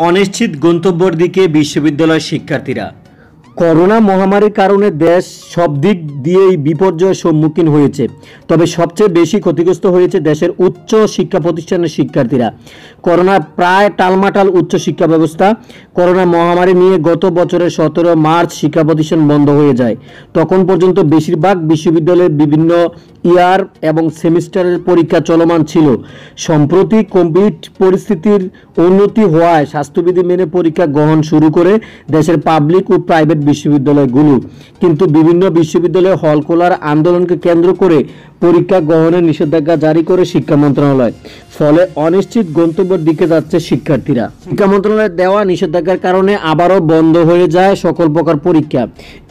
अनिश्चित गंतव्यर दिके विश्वविद्यालय शिक्षार्थीरा करोना महामारीर कारणे देश सब दिक दिए विपर्यय सम्मुखीन होयेछे। तबे सबचेये बेशी क्षतिग्रस्त होयेछे देशेर उच्च शिक्षा प्रतिष्ठानेर शिक्षार्थीरा। करोना प्राय टालमाटाल उच्च शिक्षा व्यवस्था। करोना महामारी निये गत बछरेर 17 मार्च शिक्षा प्रतिष्ठान बंध होये जाय। तखन पर्यन्त बेशिरभाग विश्वविद्यालये विभिन्न ইয়ার এবং সেমিস্টারের পরীক্ষা চলমান ছিল। সম্প্রতি কোভিড পরিস্থিতির উন্নতি হওয়ায় স্বাস্থ্যবিধি মেনে পরীক্ষা গ্রহণ শুরু করে দেশের পাবলিক ও প্রাইভেট বিশ্ববিদ্যালয়গুলো, কিন্তু বিভিন্ন বিশ্ববিদ্যালয়ে হল খোলার আন্দোলনকে কেন্দ্র করে পরীক্ষা গ্রহণের নিষেধাজ্ঞা জারি করে শিক্ষা মন্ত্রণালয়। ফলে অনিশ্চিত গন্তব্যের দিকে যাচ্ছে শিক্ষার্থীরা। শিক্ষা মন্ত্রণালয়ের দেওয়া নিষেধাজ্ঞার কারণে আবারও বন্ধ হয়ে যায় সকল প্রকার পরীক্ষা।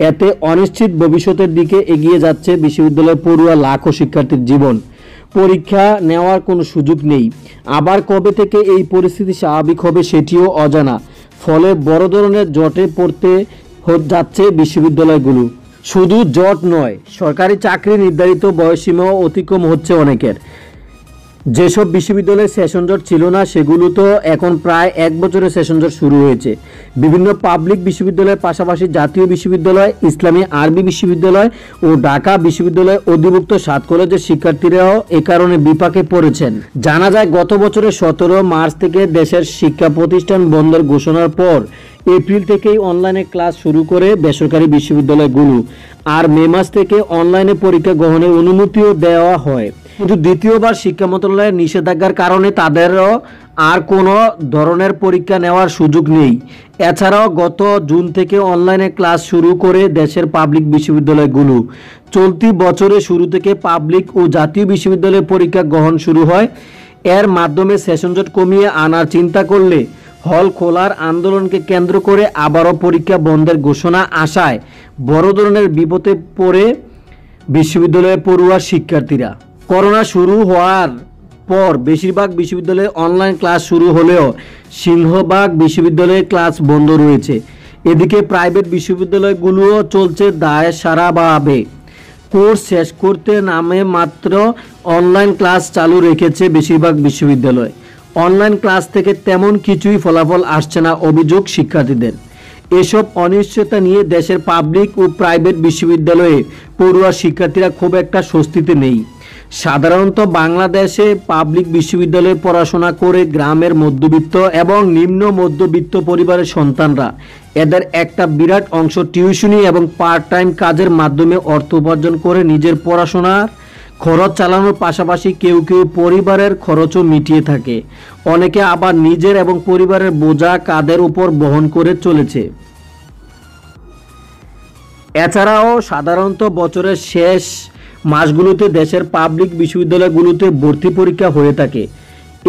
এতে অনিশ্চিত ভবিষ্যতের দিকে এগিয়ে যাচ্ছে বিশ্ববিদ্যালয় পড়ুয়া লাখ শিক্ষার্থীর জীবন। পরীক্ষা নেওয়ার কোনো সুযোগ নেই। আবার কবে থেকে এই পরিস্থিতি স্বাভাবিক হবে সেটিও অজানা। ফলে বড় ধরনের জটে পড়তে যাচ্ছে বিশ্ববিদ্যালয়গুলো। শুধু জট নয়, সরকারি চাকরি নির্ধারিত বয়সসীমা অতিক্রম হচ্ছে অনেকের। যেসব বিশ্ববিদ্যালয়ে সেশন জট ছিল না সেগুলো তো এখন প্রায় এক বছরের সেশন জট শুরু হয়েছে। বিভিন্ন পাবলিক বিশ্ববিদ্যালয়ের পাশাপাশি জাতীয় বিশ্ববিদ্যালয়, ইসলামী আরবি বিশ্ববিদ্যালয় ও ঢাকা বিশ্ববিদ্যালয়ের অধিভুক্ত 7 কলেজের শিক্ষার্থীরাও এ কারণে বিপাকে পড়েছেন। জানা যায়, গত বছরের 17 মার্চ থেকে দেশের শিক্ষা প্রতিষ্ঠান বন্ধের ঘোষণার পর এপ্রিল থেকেই অনলাইনে ক্লাস শুরু করে বেসরকারি বিশ্ববিদ্যালয়গুলো। আর মে মাস থেকে অনলাইনে পরীক্ষা গ্রহণের অনুমতিও দেওয়া হয়। কিন্তু দ্বিতীয়বার শিক্ষা মন্ত্রণালয়ের নিষেধাজ্ঞার কারণে তাদেরও আর কোনো ধরনের পরীক্ষা নেওয়ার সুযোগ নেই। এছাড়াও গত জুন থেকে অনলাইনে ক্লাস শুরু করে দেশের পাবলিক বিশ্ববিদ্যালয়গুলো। চলতি বছরের শুরু থেকে পাবলিক ও জাতীয় বিশ্ববিদ্যালয়ে পরীক্ষা গ্রহণ শুরু হয়। এর মাধ্যমে সেশন জট কমিয়ে আনার চিন্তা করলে হল খোলার আন্দোলনকে কেন্দ্র করে আবারও পরীক্ষা বন্ধের ঘোষণা আসায় বড় ধরনের বিপদে পড়ে বিশ্ববিদ্যালয়ে পড়ুয়া শিক্ষার্থীরা। করোনা শুরু হওয়ার পর বেশিরভাগ বিশ্ববিদ্যালয়ে অনলাইন ক্লাস শুরু হলেও সিংহভাগ বিশ্ববিদ্যালয়ে ক্লাস বন্ধ রয়েছে। এদিকে প্রাইভেট বিশ্ববিদ্যালয়গুলোও চলছে দায় সারাভাবে। কোর্স শেষ করতে নামে মাত্র অনলাইন ক্লাস চালু রেখেছে বেশিরভাগ বিশ্ববিদ্যালয়। অনলাইন ক্লাস থেকে তেমন কিছুই ফলাফল আসছে না, অভিযোগ শিক্ষার্থীদের। এসব অনিশ্চয়তা নিয়ে দেশের পাবলিক ও প্রাইভেট বিশ্ববিদ্যালয়ে পড়ুয়া শিক্ষার্থীরা খুব একটা স্বস্তিতে নেই। সাধারণত বাংলাদেশে পাবলিক বিশ্ববিদ্যালয়ে পড়াশোনা করে গ্রামের মধ্যবিত্ত এবং নিম্ন মধ্যবিত্ত পরিবারের সন্তানরা, এদের একটা বিরাট অংশ টিউশনি এবং পার্ট টাইম কাজের মাধ্যমে অর্থ উপার্জন করে নিজের পড়াশোনার খরচ চালানোর পাশাপাশি কেউ কেউ পরিবারের খরচও মিটিয়ে থাকে। অনেকে আবার নিজের এবং পরিবারের বোঝা কাঁধের উপর বহন করে চলেছে। এছাড়াও সাধারণত বছরের শেষ মাসগুলোতে দেশের পাবলিক বিশ্ববিদ্যালয়গুলোতে ভর্তি পরীক্ষা হয়ে থাকে।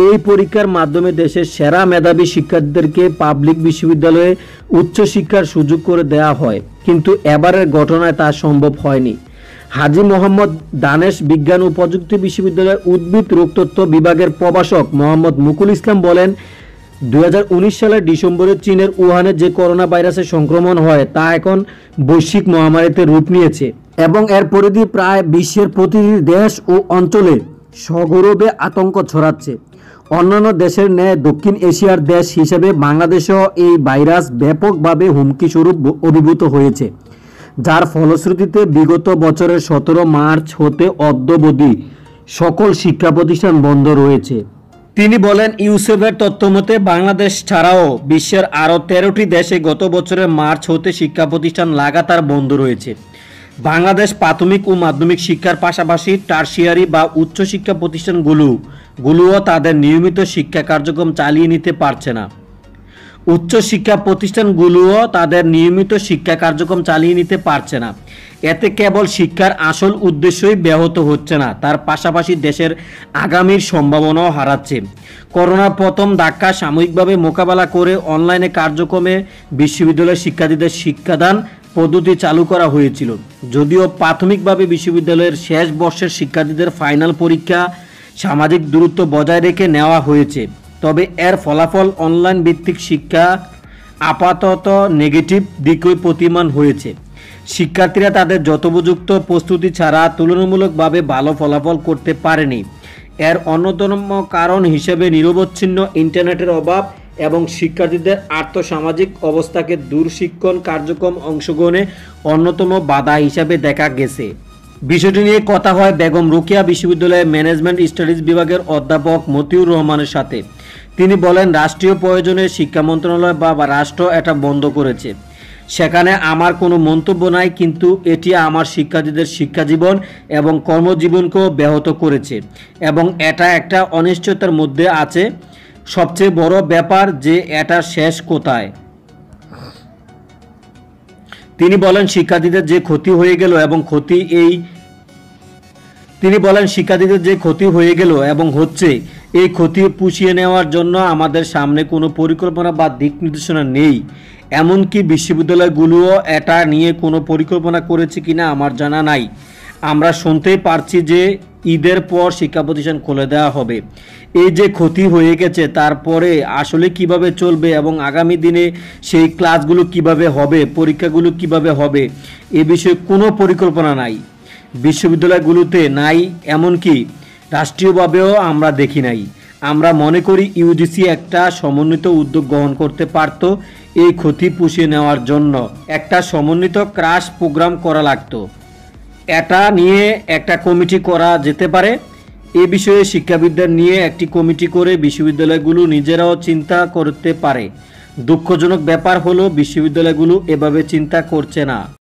এই পরীক্ষার মাধ্যমে দেশের সেরা মেধাবী শিক্ষার্থীদেরকে পাবলিক বিশ্ববিদ্যালয়ে উচ্চশিক্ষার সুযোগ করে দেওয়া হয়, কিন্তু এবারের ঘটনায় তা সম্ভব হয়নি। হাজি মোহাম্মদ দানেশ বিজ্ঞান ও প্রযুক্তি বিশ্ববিদ্যালয়ের উদ্ভিদ রোগতত্ত্ব বিভাগের প্রভাষক মোহাম্মদ মুকুল ইসলাম বলেন, 2019 সালের ডিসেম্বরে চীনের উহানে যে করোনা ভাইরাসের সংক্রমণ হয় তা এখন বৈশ্বিক মহামারীতে রূপ নিয়েছে এবং এর পরিধি প্রায় বিশ্বের প্রতিটি দেশ ও অঞ্চলে সগৌরবে আতঙ্ক ছড়াচ্ছে। অন্যান্য দেশের ন্যায় দক্ষিণ এশিয়ার দেশ হিসেবে বাংলাদেশেও এই ভাইরাস ব্যাপকভাবে হুমকিস্বরূপ অভিভূত হয়েছে, যার ফলশ্রুতিতে বিগত বছরের 17 মার্চ হতে অদ্যাবধি সকল শিক্ষা প্রতিষ্ঠান বন্ধ রয়েছে। তিনি বলেন, ইউসেফের তথ্য মতে বাংলাদেশ ছাড়াও বিশ্বের আরও 13টি দেশে গত বছরের মার্চ হতে শিক্ষা প্রতিষ্ঠান লাগাতার বন্ধ রয়েছে। বাংলাদেশ প্রাথমিক ও মাধ্যমিক শিক্ষার পাশাপাশি টারসিয়ারি বা উচ্চশিক্ষা প্রতিষ্ঠানগুলোও তাদের নিয়মিত শিক্ষা কার্যক্রম চালিয়ে নিতে পারছে না। এতে কেবল শিক্ষার আসল উদ্দেশ্যই ব্যাহত হচ্ছে না, তার পাশাপাশি দেশের আগামীর সম্ভাবনাও হারাচ্ছে। করোনার প্রথম ধাক্কা সাময়িকভাবে মোকাবেলা করে অনলাইনে কার্যক্রমে বিশ্ববিদ্যালয়ের শিক্ষার্থীদের শিক্ষাদান পদ্ধতি চালু করা হয়েছিল। যদিও প্রাথমিকভাবে বিশ্ববিদ্যালয়ের শেষ বর্ষের শিক্ষার্থীদের ফাইনাল পরীক্ষা সামাজিক দূরত্ব বজায় রেখে নেওয়া হয়েছে, তবে এর ফলাফল অনলাইন ভিত্তিক শিক্ষা আপাতত নেগেটিভ দিকই প্রতিমান হয়েছে। শিক্ষার্থীরা তাদের যথোপযুক্ত প্রস্তুতি ছাড়া তুলনামূলকভাবে ভালো ফলাফল করতে পারেনি। এর অন্যতম কারণ হিসেবে নিরবচ্ছিন্ন ইন্টারনেটের অভাব एवं शिक्षार्थीदेर आर्थिक अवस्था के दूरशिक्षण कार्यक्रम अंशग्रहणे अन्यतम बाधा हिसाबे देखा गेछे। विषयटी निये कथा हय बेगम रोकेया विश्वविद्यालय मैनेजमेंट स्टाडिज विभागेर अध्यापक मतिउर रहमानेर साथे। तिनि बोलेन राष्ट्रीय प्रयोजने शिक्षा मंत्रणालय बा राष्ट्र एटा बंध करेछे, सेखाने आमार कोनो मंतब्य नाई, किन्तु एटी आमार शिक्षार्थीदेर शिक्षाजीवन एवं कर्मजीवनके ब्याहत करेछे एवं एटा एकटा अनिश्चयतार मध्ये आछे। सबचेये बड़ ब्यापार जे एटार शेष कोथाय। तिनि बोलेन शिक्षार्थीदेर जे क्षति हये गेल एवं क्षति एई তিনি বলেন শিক্ষার্থীদের যে ক্ষতি হয়ে গেল এবং হচ্ছে এই ক্ষতি পুষিয়ে নেওয়ার জন্য আমাদের সামনে কোনো পরিকল্পনা বা দিক নির্দেশনা নেই। এমনকি বিশ্ববিদ্যালয়গুলোও এটা নিয়ে কোনো পরিকল্পনা করেছে কিনা আমার জানা নাই। আমরা শুনতেই পারছি যে ঈদের পর শিক্ষা প্রতিষ্ঠান খুলে দেওয়া হবে। এই যে ক্ষতি হয়ে গেছে তারপরে আসলে কিভাবে চলবে এবং আগামী দিনে সেই ক্লাসগুলো কিভাবে হবে, পরীক্ষাগুলো কিভাবে হবে, এ বিষয়ে কোনো পরিকল্পনা নাই। বিশ্ববিদ্যালয়গুলোতে নাই, এমনকি রাষ্ট্রীয়ভাবেও আমরা দেখি নাই। আমরা মনে করি ইউজিসি একটা সমন্বিত উদ্যোগ গ্রহণ করতে পারত। এই ক্ষতি পুষিয়ে নেওয়ার জন্য একটা সমন্বিত ক্রাশ প্রোগ্রাম করা লাগতো, এটা নিয়ে একটা কমিটি করা যেতে পারে। এ বিষয়ে শিক্ষাবিদদের নিয়ে একটি কমিটি করে বিশ্ববিদ্যালয়গুলো নিজেরাও চিন্তা করতে পারে। দুঃখজনক ব্যাপার হলো বিশ্ববিদ্যালয়গুলো এভাবে চিন্তা করছে না।